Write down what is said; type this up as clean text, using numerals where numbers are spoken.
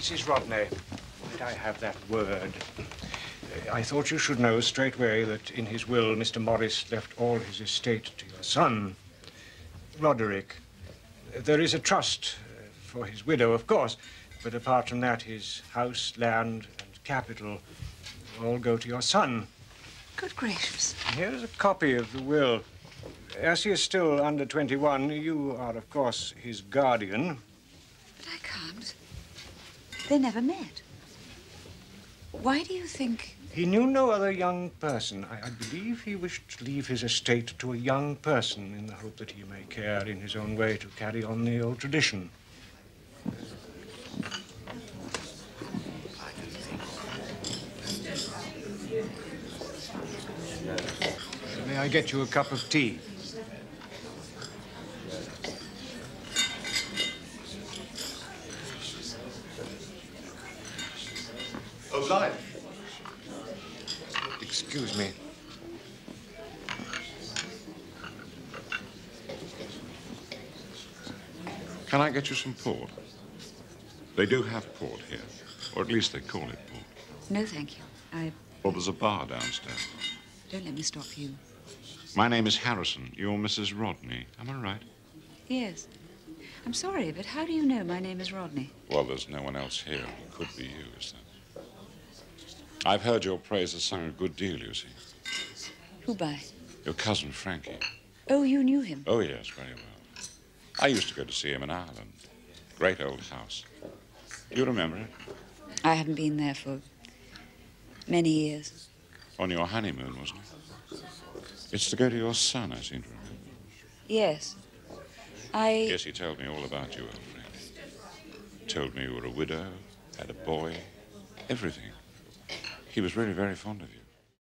Mrs. Rodney, might I have that word? I thought you should know straightway that in his will, Mr. Morris left all his estate to your son, Roderick. There is a trust for his widow, of course, but apart from that, his house, land, and capital all go to your son. Good gracious. Here's a copy of the will. As he is still under 21, you are, of course, his guardian. But I can't. They never met. Why do you think... He knew no other young person. I believe he wished to leave his estate to a young person in the hope that he may care in his own way to carry on the old tradition. May I get you a cup of tea? Obliged. Excuse me. Can I get you some port? They do have port here, or at least they call it port. No, thank you. Well, there's a bar downstairs. Don't let me stop you. My name is Harrison. You're Mrs. Rodney. Am I right? Yes. I'm sorry, but how do you know my name is Rodney? Well, there's no one else here who could be you, is there? I've heard your praises sung a good deal, you see. Who by? Your cousin, Frankie. Oh, you knew him? Oh, yes, very well. I used to go to see him in Ireland. Great old house. You remember it? I haven't been there for many years. On your honeymoon, wasn't it? It's to go to your son, I seem to remember. Yes. Yes, he told me all about you, Alfred. Told me you were a widow, had a boy, everything. He was really very fond of you.